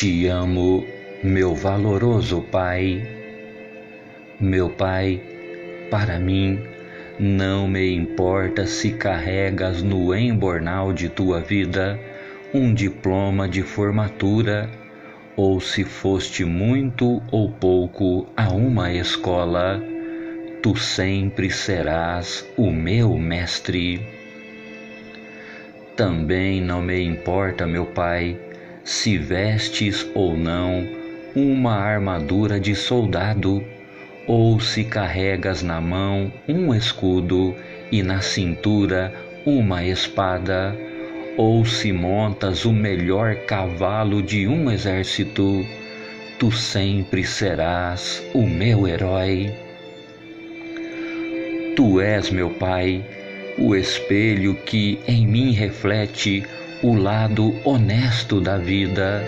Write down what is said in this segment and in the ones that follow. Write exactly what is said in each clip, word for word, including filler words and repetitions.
Te amo, meu valoroso Pai. Meu Pai, para mim, não me importa se carregas no embornal de tua vida um diploma de formatura, ou se foste muito ou pouco a uma escola, tu sempre serás o meu mestre. Também não me importa, meu Pai, se vestes ou não uma armadura de soldado, ou se carregas na mão um escudo e na cintura uma espada, ou se montas o melhor cavalo de um exército, tu sempre serás o meu herói. Tu és, meu Pai, o espelho que em mim reflete o lado honesto da vida,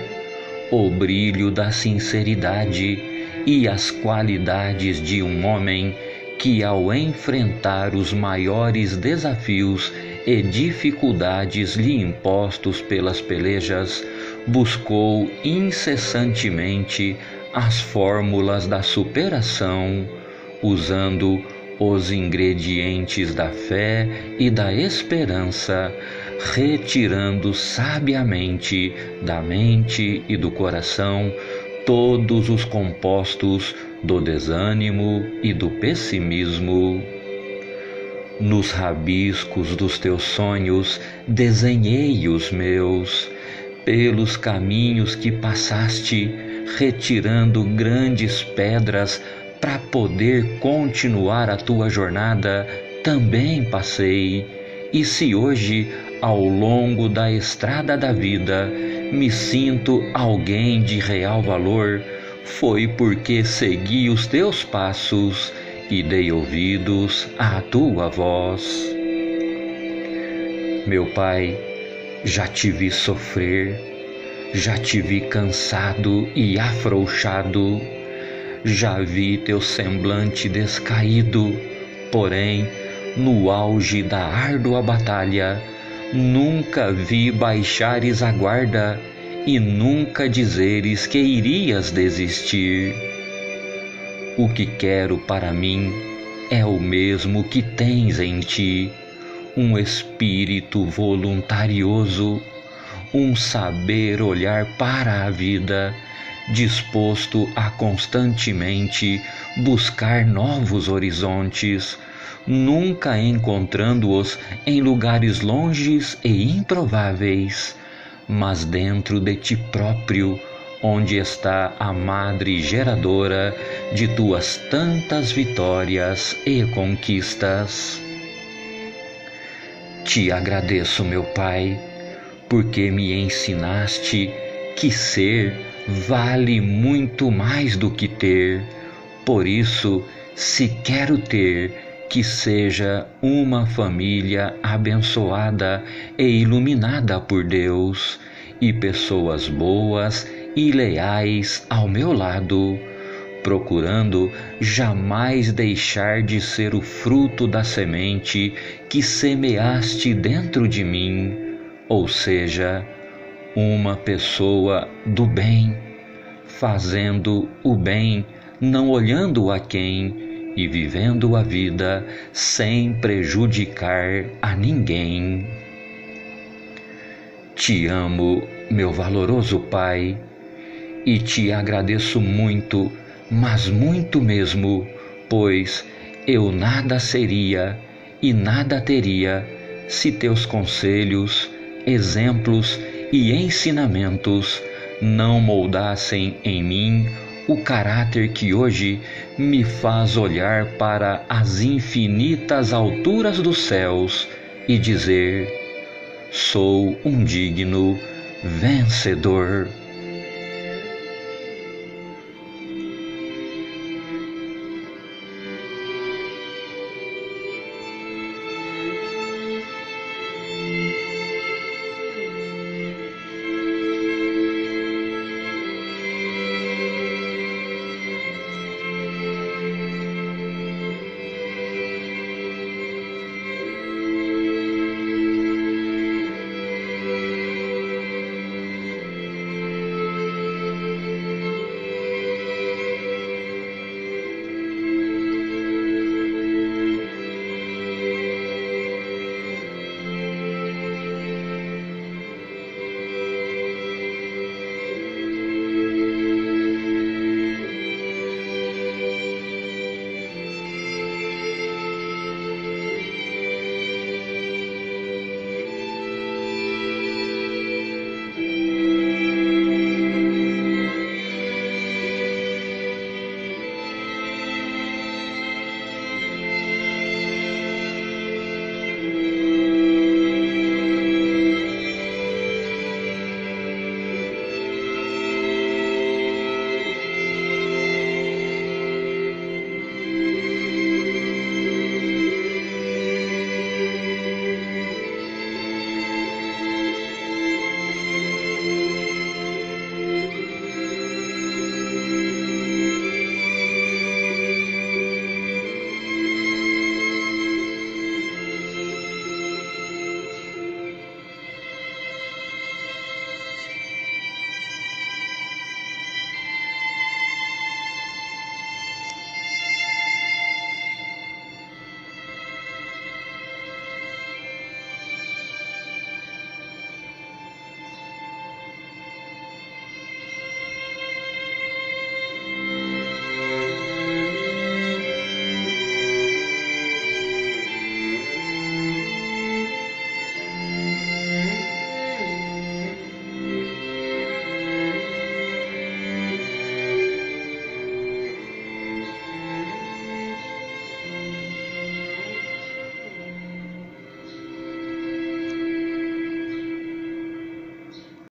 o brilho da sinceridade e as qualidades de um homem que, ao enfrentar os maiores desafios e dificuldades lhe impostos pelas pelejas, buscou incessantemente as fórmulas da superação, usando os ingredientes da fé e da esperança, retirando sabiamente da mente e do coração todos os compostos do desânimo e do pessimismo. Nos rabiscos dos teus sonhos desenhei os meus, pelos caminhos que passaste, retirando grandes pedras para poder continuar a tua jornada, também passei. E se hoje, ao longo da estrada da vida, me sinto alguém de real valor, foi porque segui os teus passos e dei ouvidos à tua voz. Meu Pai, já te vi sofrer, já te vi cansado e afrouxado, já vi teu semblante descaído, porém, no auge da árdua batalha, nunca vi baixares a guarda e nunca dizeres que irias desistir. O que quero para mim é o mesmo que tens em ti, um espírito voluntarioso, um saber olhar para a vida, disposto a constantemente buscar novos horizontes, nunca encontrando-os em lugares longes e improváveis, mas dentro de ti próprio, onde está a madre geradora de tuas tantas vitórias e conquistas. Te agradeço, meu Pai, porque me ensinaste que ser vale muito mais do que ter. Por isso, se quero ter, que seja uma família abençoada e iluminada por Deus, e pessoas boas e leais ao meu lado, procurando jamais deixar de ser o fruto da semente que semeaste dentro de mim, ou seja, uma pessoa do bem, fazendo o bem, não olhando a quem, e vivendo a vida sem prejudicar a ninguém. Te amo, meu valoroso Pai, e te agradeço muito, mas muito mesmo, pois eu nada seria e nada teria se teus conselhos, exemplos e ensinamentos não moldassem em mim o caráter que hoje me faz olhar para as infinitas alturas dos céus e dizer: sou um digno vencedor.